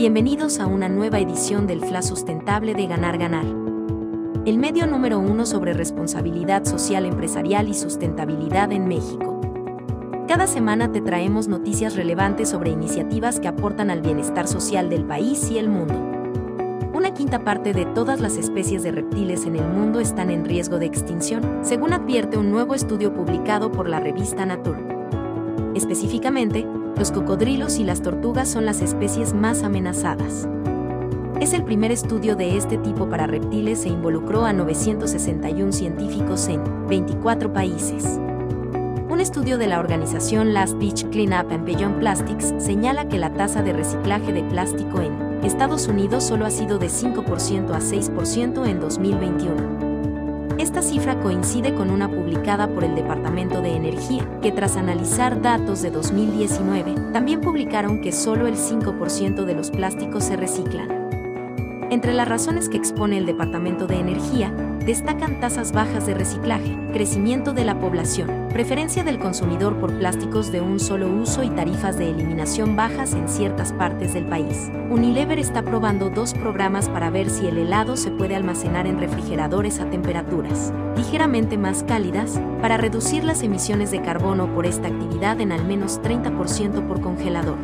Bienvenidos a una nueva edición del FLA Sustentable de Ganar Ganar, el medio número 1 sobre responsabilidad social empresarial y sustentabilidad en México. Cada semana te traemos noticias relevantes sobre iniciativas que aportan al bienestar social del país y el mundo. Una quinta parte de todas las especies de reptiles en el mundo están en riesgo de extinción, según advierte un nuevo estudio publicado por la revista Nature. Específicamente, los cocodrilos y las tortugas son las especies más amenazadas. Es el primer estudio de este tipo para reptiles e involucró a 961 científicos en 24 países. Un estudio de la organización Last Beach Cleanup and Beyond Plastics señala que la tasa de reciclaje de plástico en Estados Unidos solo ha sido de 5% a 6% en 2021. Esta cifra coincide con una publicada por el Departamento de Energía, que tras analizar datos de 2019, también publicaron que solo el 5% de los plásticos se reciclan. Entre las razones que expone el Departamento de Energía, destacan tasas bajas de reciclaje, crecimiento de la población, preferencia del consumidor por plásticos de un solo uso y tarifas de eliminación bajas en ciertas partes del país. Unilever está probando 2 programas para ver si el helado se puede almacenar en refrigeradores a temperaturas ligeramente más cálidas, para reducir las emisiones de carbono por esta actividad en al menos 30% por congelador.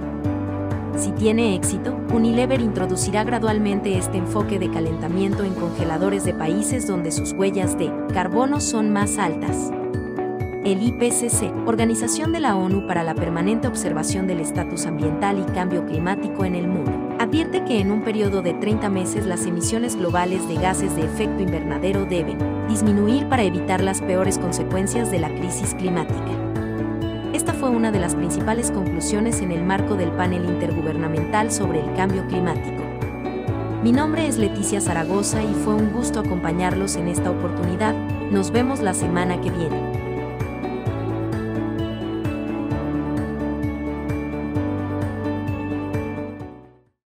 Si tiene éxito, Unilever introducirá gradualmente este enfoque de calentamiento en congeladores de países donde sus huellas de carbono son más altas. El IPCC, Organización de la ONU para la Permanente Observación del Estatus Ambiental y Cambio Climático en el Mundo, advierte que en un periodo de 30 meses las emisiones globales de gases de efecto invernadero deben disminuir para evitar las peores consecuencias de la crisis climática. Esta fue una de las principales conclusiones en el marco del panel intergubernamental sobre el cambio climático. Mi nombre es Leticia Zaragoza y fue un gusto acompañarlos en esta oportunidad. Nos vemos la semana que viene.